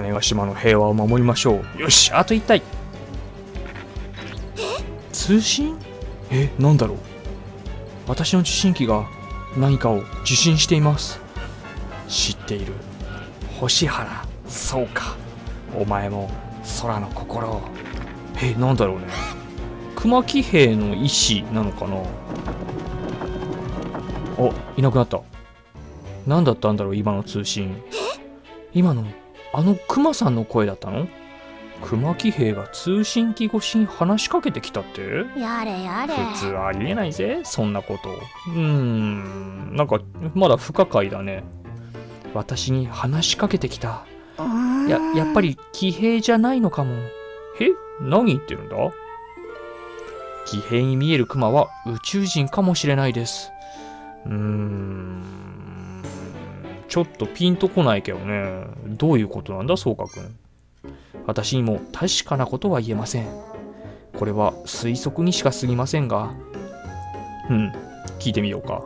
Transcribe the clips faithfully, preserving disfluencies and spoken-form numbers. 種ヶ島の平和を守りましょう。よし、あと一体。通信？え、なんだろう。私の受信機が何かを受信しています。知っている。星原、そうか、お前も空の心を。え、なんだろうね。熊騎兵の意志なのかな。お、いなくなった。何だったんだろう、今の通信。今のあの熊さんの声だったの？熊騎兵が通信機越しに話しかけてきたって？やれやれ、普通ありえないぜ、そんなこと。うーん、なんかまだ不可解だね。私に話しかけてきた。や、やっぱり騎兵じゃないのかも。え？何言ってるんだ？騎兵に見える熊は宇宙人かもしれないです。うーん、ちょっとピンとこないけどね。どういうことなんだ、そうかくん。私にも確かなことは言えません。これは推測にしか過ぎませんが。うん、聞いてみようか。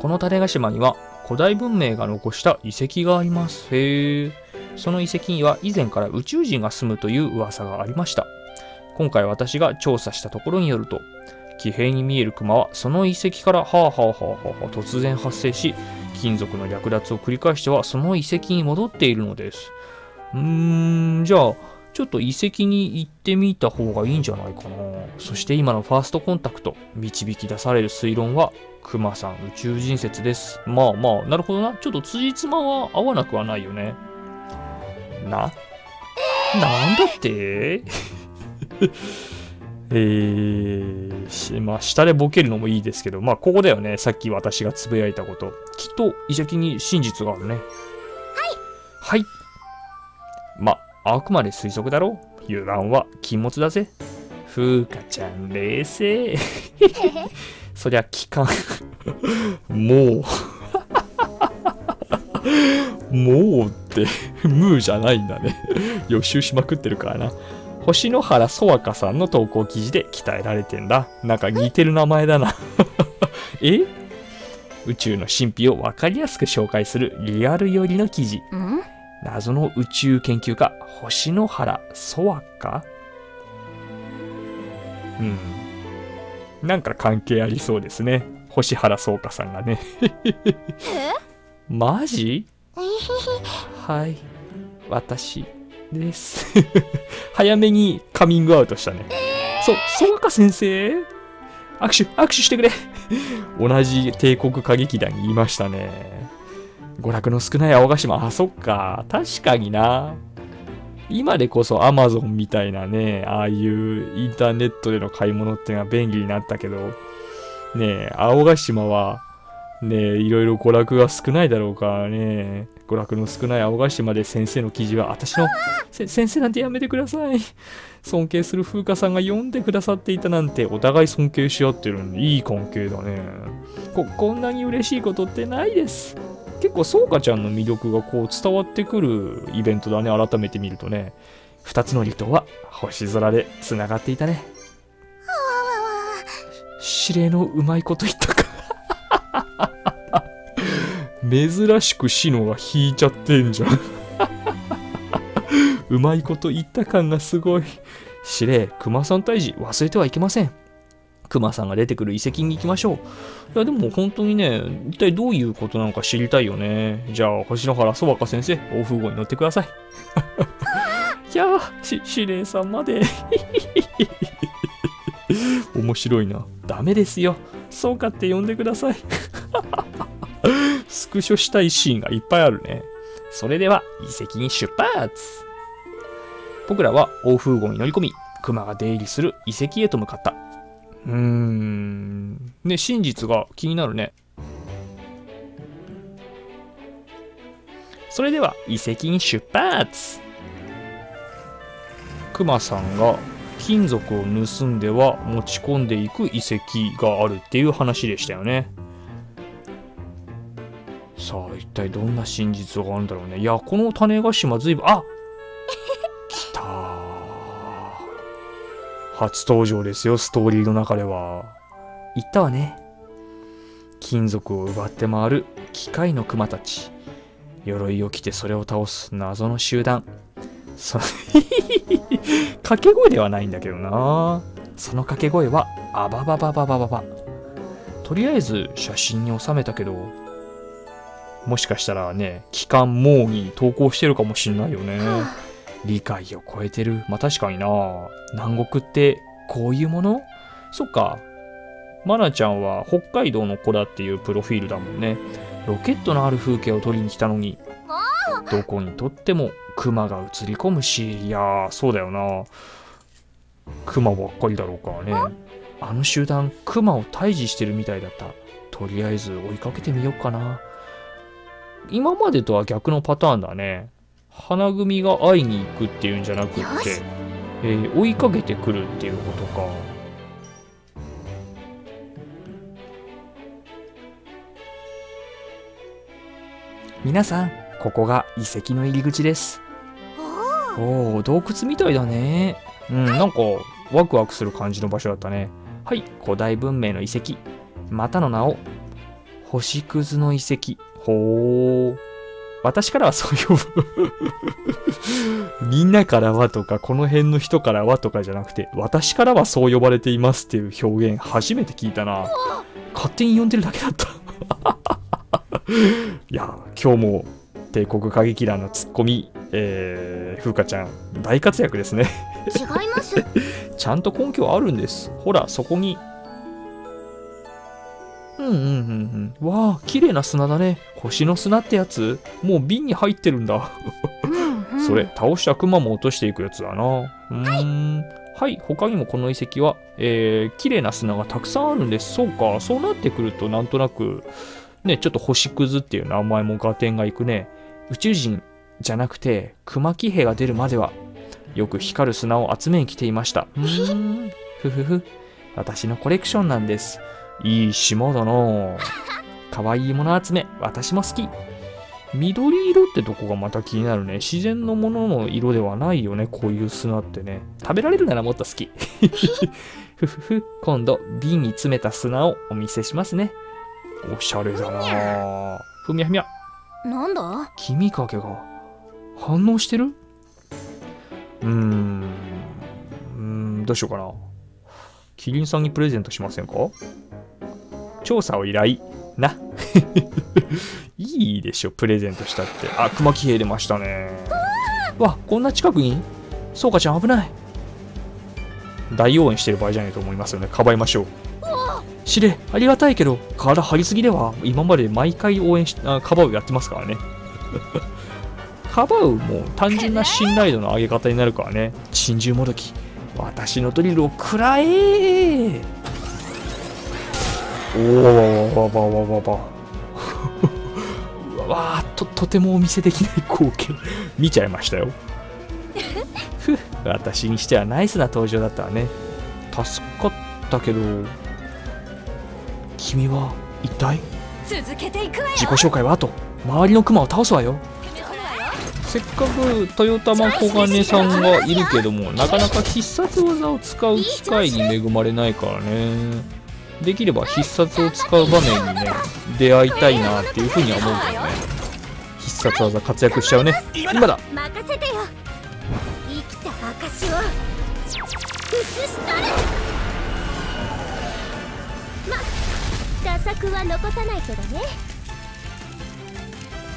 この種ヶ島には古代文明が残した遺跡があります。へえ。その遺跡には以前から宇宙人が住むという噂がありました。今回私が調査したところによると、騎兵に見えるクマはその遺跡からはあはあはあはあ突然発生し、金属の略奪を繰り返してはその遺跡に戻っているのです。うーん、じゃあちょっと遺跡に行ってみた方がいいんじゃないかな。そして今のファーストコンタクト、導き出される推論はクマさん宇宙人説です。まあまあ、なるほどな。ちょっと辻褄は合わなくはないよね。な、なんだってえー、まあ、下でボケるのもいいですけど、まあ、ここだよね。さっき私がつぶやいたこと。きっと遺跡に真実があるね。はい。はい。まあ、あくまで推測だろう。油断は禁物だぜ。ふうかちゃん、冷静。そりゃ、期間。もう。もうって、ムーじゃないんだね。予習しまくってるからな。星野原そわかさんの投稿記事で鍛えられてんだ。なんか似てる名前だな。え？宇宙の神秘を分かりやすく紹介するリアル寄りの記事。謎の宇宙研究家、星野原そわか？うん。なんか関係ありそうですね。星原そうかさんがね。マジ？はい。私。です早めにカミングアウトしたね。えー、そう、そわか先生、握手握手してくれ。同じ帝国歌劇団にいましたね。娯楽の少ない青ヶ島。あ、そっか、確かにな。今でこそアマゾンみたいなね、ああいうインターネットでの買い物っていうのは便利になったけどね、え、青ヶ島はね、え、いろいろ娯楽が少ないだろうからね。娯楽の少ない青ヶ島で先生の記事は私のせ先生なんてやめてください。尊敬する風花さんが読んでくださっていたなんて、お互い尊敬し合ってるんでいい関係だね。ここんなに嬉しいことってないです。結構そうかちゃんの魅力がこう伝わってくるイベントだね、改めて見るとね。ふたつの離島は星空でつながっていたね。指令のうまいこと言ったか。珍しくシノが引いちゃってんじゃん。うまいこと言った感がすごい。司令、クマさん退治忘れてはいけません。クマさんが出てくる遺跡に行きましょう。いやでも本当にね、一体どういうことなのか知りたいよね。じゃあ星野原そわか先生、お風呂に乗ってください。いやー、司令さんまで。面白いな。ダメですよ、そうかって呼んでください。スクショしたいシーンがいっぱいあるね。それでは遺跡に出発。僕らは大風号に乗り込み、クマが出入りする遺跡へと向かった。うーん、ね、真実が気になるね。それでは遺跡に出発。クマさんが金属を盗んでは持ち込んでいく遺跡があるっていう話でしたよね。さあ、一体どんな真実があるんだろうね。いや、この種ヶ島随分、あっ来たー、初登場ですよ、ストーリーの中では。言ったわね。金属を奪って回る機械のクマたち。鎧を着てそれを倒す謎の集団。そ掛け声ではないんだけどな。その掛け声は、あばばばばばばば。とりあえず写真に収めたけど、もしかしたらね、帰還もうに投稿してるかもしんないよね。理解を超えてる。まあ確かにな。南国ってこういうもの？そっか。マナちゃんは北海道の子だっていうプロフィールだもんね。ロケットのある風景を撮りに来たのに、どこに撮ってもクマが映り込むし、いやー、そうだよな。クマばっかりだろうからね。あの集団、クマを退治してるみたいだった。とりあえず追いかけてみようかな。今までとは逆のパターンだね。花組が会いに行くっていうんじゃなくって、えー、追いかけてくるっていうことか。皆さん、ここが遺跡の入り口です。おお、洞窟みたいだね。うん、なんかワクワクする感じの場所だったね。はい、古代文明の遺跡。またの名を、星屑の遺跡。ほー。私からはそう呼ぶ。みんなからはとか、この辺の人からはとかじゃなくて、私からはそう呼ばれていますっていう表現、初めて聞いたな。勝手に呼んでるだけだった。いや、今日も帝国歌劇団のツッコミ、えー、風花ちゃん、大活躍ですね。違います。ちゃんと根拠あるんです。ほら、そこに。うんうんうんうん。わあ、綺麗な砂だね。星の砂ってやつ、もう瓶に入ってるんだ。うん、うん、それ、倒したクマも落としていくやつだな。うーん。はい、はい、他にもこの遺跡は、えー、綺麗な砂がたくさんあるんです。そうか、そうなってくると、なんとなく、ね、ちょっと星屑っていう名前も合点がいくね。宇宙人じゃなくて、熊騎兵が出るまでは、よく光る砂を集めに来ていました。うーん。ふふふ。私のコレクションなんです。いい島だなぁ。かわいいもの集め、私も好き。緑色ってとこがまた気になるね。自然のものの色ではないよね、こういう砂ってね。食べられるならもっと好き。ふふふ。今度、瓶に詰めた砂をお見せしますね。おしゃれだなぁ。ふみゃふみゃ。なんだ？君かけが反応してる？うーん。うーん、どうしようかな。キリンさんにプレゼントしませんか？調査を依頼。な。いいでしょ、プレゼントしたって。あ、熊騎兵出ましたね。わ、こんな近くに？そうかちゃん危ない。大応援してる場合じゃないと思いますよね。かばいましょう。知れ、ありがたいけど、体張りすぎでは。今まで毎回応援し、あ、カバウやってますからね。カバウも単純な信頼度の上げ方になるからね。珍獣もどき、私のドリルを食らえー。おー、わわわわわわわわー、と、とてもお見せできない光景、見ちゃいましたよ。ふ私にしてはナイスな登場だったわね。助かったけど、君は一体？続けていくわよ。自己紹介は後、周りのクマを倒すわよ。せっかく豊玉小金さんがいるけども、なかなか必殺技を使う機会に恵まれないからね。できれば必殺を使う場面にね、出会いたいなっていうふうには思うんだよね。必殺技活躍しちゃうね。今だ。任せてよ。生きた証を写しとる。ま。打作は残さないけどね。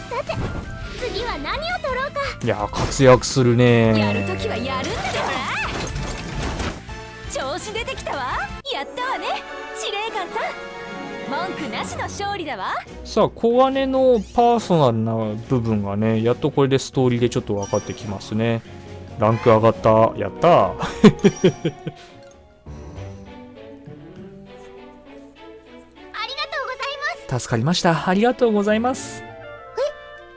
さて次は何を取ろうか。いやー、活躍するねー。やるときはやるんだから。調子出てきたわ。やったわね、司令官さん。文句なしの勝利だわ。さあ、小金のパーソナルな部分がね、やっとこれでストーリーでちょっと分かってきますね。ランク上がった。やったー。助かりました。ありがとうございます。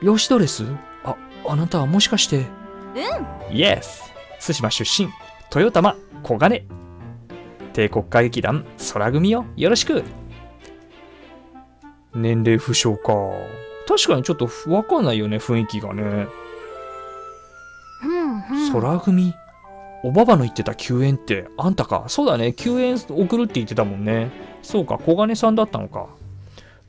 え？ヨシドレス？あ、あなたはもしかして。うん。イエス。対馬出身、豊玉小金。帝国歌劇団空組よ。よろしく。年齢不詳か。確かにちょっとわかんないよね、雰囲気がね。うんうん。空組。おばばの言ってた救援ってあんたか。そうだね。救援送るって言ってたもんね。そうか、小金さんだったのか。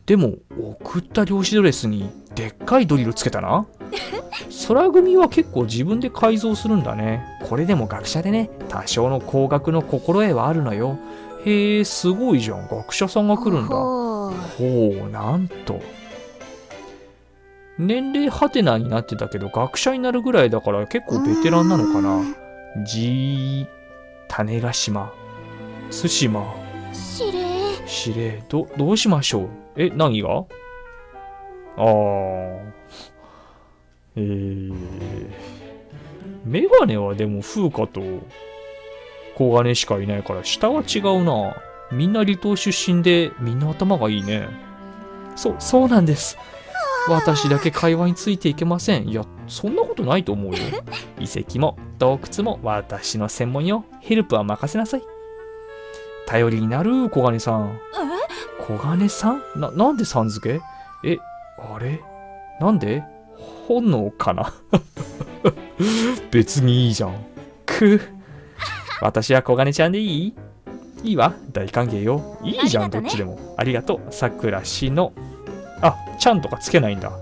でも送った漁師ドレスにでっかいドリルつけたな。空組は結構自分で改造するんだね。これでも学者でね、多少の工学の心得はあるのよ。へえ、すごいじゃん、学者さんが来るんだ。ほう、なんと。年齢ハテナになってたけど、学者になるぐらいだから結構ベテランなのかな。じー、種ヶ島、津島、しれー、しれー、ど、どうしましょう。え、何が？あー。えー、メガネはでも風花と黄金しかいないから下は違うな。みんな離島出身でみんな頭がいいね。そ、そうなんです。私だけ会話についていけません。いや、そんなことないと思うよ。遺跡も洞窟も私の専門よ。ヘルプは任せなさい。頼りになる、黄金さん。黄金さん？な、なんでさん付け？え、あれ？なんで？本能かな別にいいじゃん。く私は小金ちゃんでいい？いいわ、大歓迎よ。いいじゃん、ね、どっちでも。ありがとう、さくらしの。あ、ちゃんとかつけないんだ。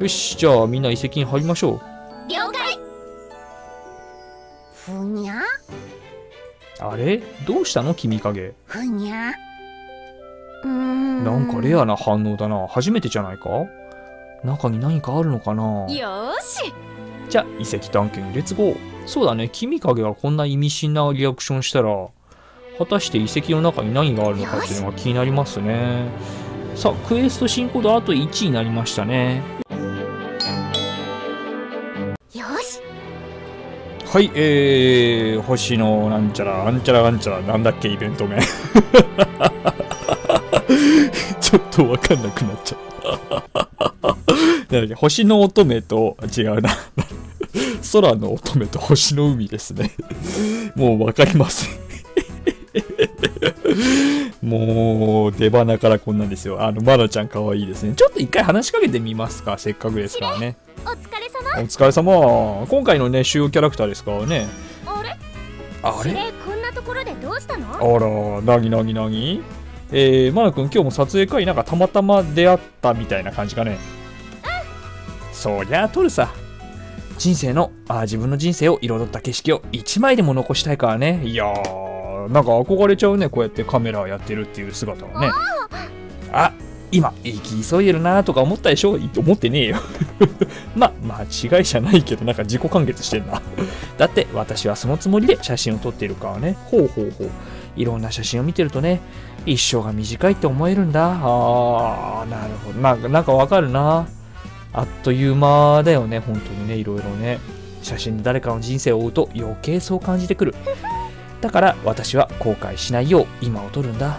よし、じゃあみんな遺跡に入りましょう。了解。ふにゃあれどうしたの君影。ふにゃうーん、なんかレアな反応だな。初めてじゃないか。中に何かあるのかな。よし、じゃあ遺跡探検レッツゴー。そうだね、君影がこんな意味深なリアクションしたら果たして遺跡の中に何があるのかっていうのが気になりますね。さあ、クエスト進行度あといちになりましたね。よし、はい、えー、星のなんちゃらなんちゃらなんちゃらなんだっけイベント名ちょっとわかんなくなっちゃったなんだっけ、星の乙女と、違うな空の乙女と星の海ですねもう分かりませんもう出花からこんなんですよ。あのまなちゃんかわいいですね。ちょっと一回話しかけてみますか、せっかくですからね。お疲れ様。お疲れ様。今回のね主要キャラクターですからね。あれあれこんなところでどうしたの。あら、なぎなぎなぎ。えー、まな君今日も撮影会なんかたまたま出会ったみたいな感じかね。そりゃあ撮るさ。人生のあ自分の人生を彩った景色をいちまいでも残したいからね。いやー、なんか憧れちゃうね、こうやってカメラやってるっていう姿はね。あ、今生き急いでるなーとか思ったでしょ。思ってねえよまあ間違いじゃないけど、なんか自己完結してんなだって私はそのつもりで写真を撮っているからね。ほうほうほう、いろんな写真を見てるとね、一生が短いって思えるんだ。あー、なるほど。なんか、なんかわかるな。あっという間だよね、本当にね、いろいろね。写真で誰かの人生を追うと余計そう感じてくる。だから私は後悔しないよう今を撮るんだ。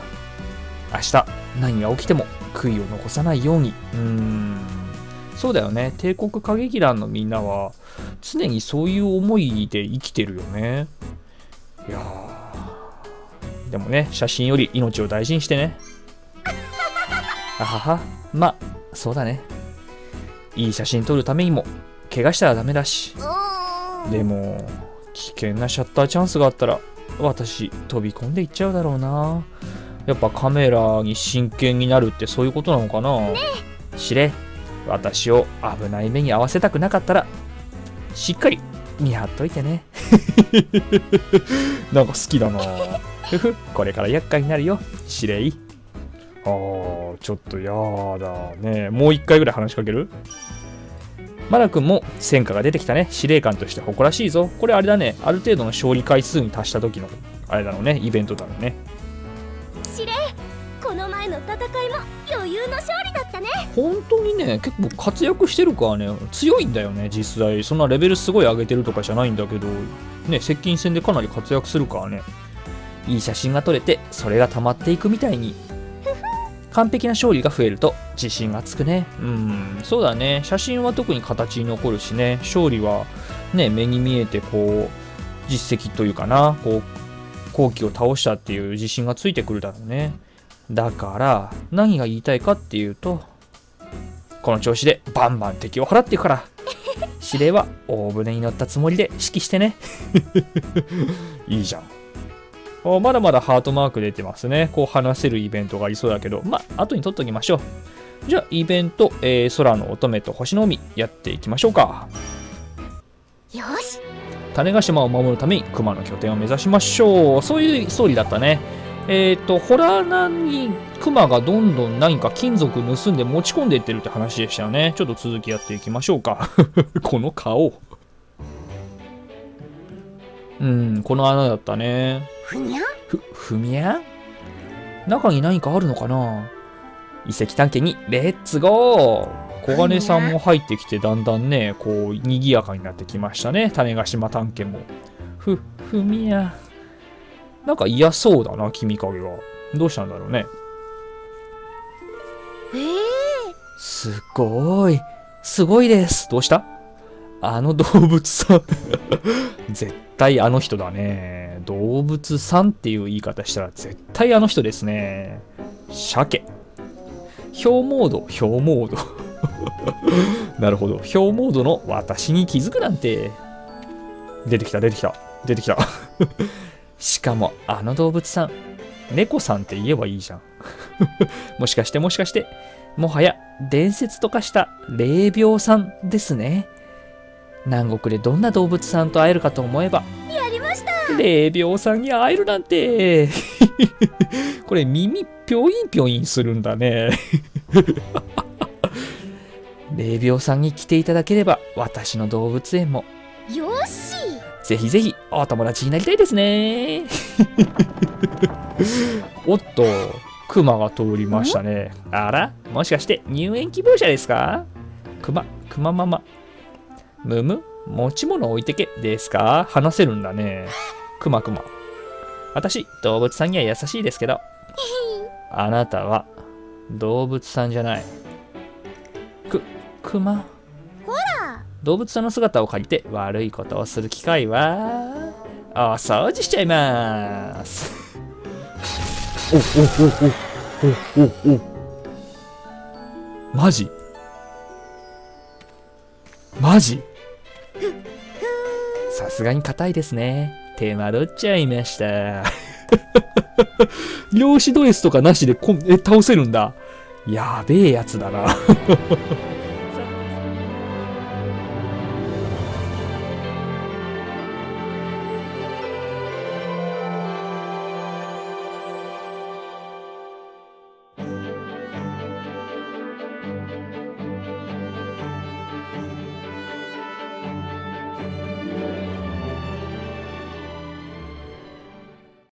明日何が起きても悔いを残さないように。うーん、そうだよね。帝国歌劇団のみんなは常にそういう思いで生きてるよね。いやー、でもね、写真より命を大事にしてね。あはは、まあそうだね。いい写真撮るためにも怪我したらダメだし。でも危険なシャッターチャンスがあったら私飛び込んでいっちゃうだろうな。やっぱカメラに真剣になるってそういうことなのかな、ね、しれ、私を危ない目に遭わせたくなかったらしっかり見張っといてねなんか好きだなこれから厄介になるよ、しれい。あー、ちょっとやだね。もう一回ぐらい話しかける。マナ君も戦果が出てきたね。司令官として誇らしいぞ。これあれだね、ある程度の勝利回数に達した時のあれだろうね、イベントだろうね。司令、この前の戦いも余裕の勝利だったね。本当にね、結構活躍してるからね、強いんだよね実際。そんなレベルすごい上げてるとかじゃないんだけどね、接近戦でかなり活躍するからね。いい写真が撮れてそれが溜まっていくみたいに完璧な勝利が増えると自信がつくね。うん、そうだね。写真は特に形に残るしね、勝利はね目に見えてこう実績というかな、こう好機を倒したっていう自信がついてくるだろうね。だから何が言いたいかっていうと、この調子でバンバン敵を払っていくから司令は大船に乗ったつもりで指揮してねいいじゃん。まだまだハートマーク出てますね。こう話せるイベントがありそうだけど、まあ、後に取っときましょう。じゃあ、イベント、えー、空の乙女と星の海、やっていきましょうか。よし。種子島を守るために熊の拠点を目指しましょう。そういうストーリーだったね。えっと、ホラーなに熊がどんどん何か金属盗んで持ち込んでいってるって話でしたよね。ちょっと続きやっていきましょうか。この顔。うん、この穴だったね。ふにゃふ、ふみゃ中に何かあるのかな。遺跡探検にレッツゴー。小金さんも入ってきて、だんだんね、こう、賑やかになってきましたね。種子島探検も。ふ、ふみゃなんか嫌そうだな、君影が。どうしたんだろうね。ええー、すごい。すごいです。どうした?あの動物さん。絶対あの人だね。動物さんっていう言い方したら絶対あの人ですね。鮭。氷モード、氷モード。なるほど。氷モードの私に気づくなんて。出てきた、出てきた、出てきた。しかも、あの動物さん、猫さんって言えばいいじゃん。もしかしてもしかして、もはや伝説と化した霊廟さんですね。南国でどんな動物さんと会えるかと思えば、やりました!霊廟さんに会えるなんて。これ耳ぴょいんぴょいんするんだね。霊廟さんに来ていただければ、私の動物園も。よし!ぜひぜひお友達になりたいですね。おっと、クマが通りましたね。あら、もしかして入園希望者ですか？クマ、クマママ。むむ、持ち物置いてけですか？話せるんだね。クマクマ。私、動物さんには優しいですけど、あなたは動物さんじゃない。く、クマ。動物さんの姿を借りて悪いことをする機会はお掃除しちゃいます。おおおおおおマジマジさすがに硬いですね。手間取っちゃいました。漁師ドレスとかなしでこえ倒せるんだ。やべえやつだな。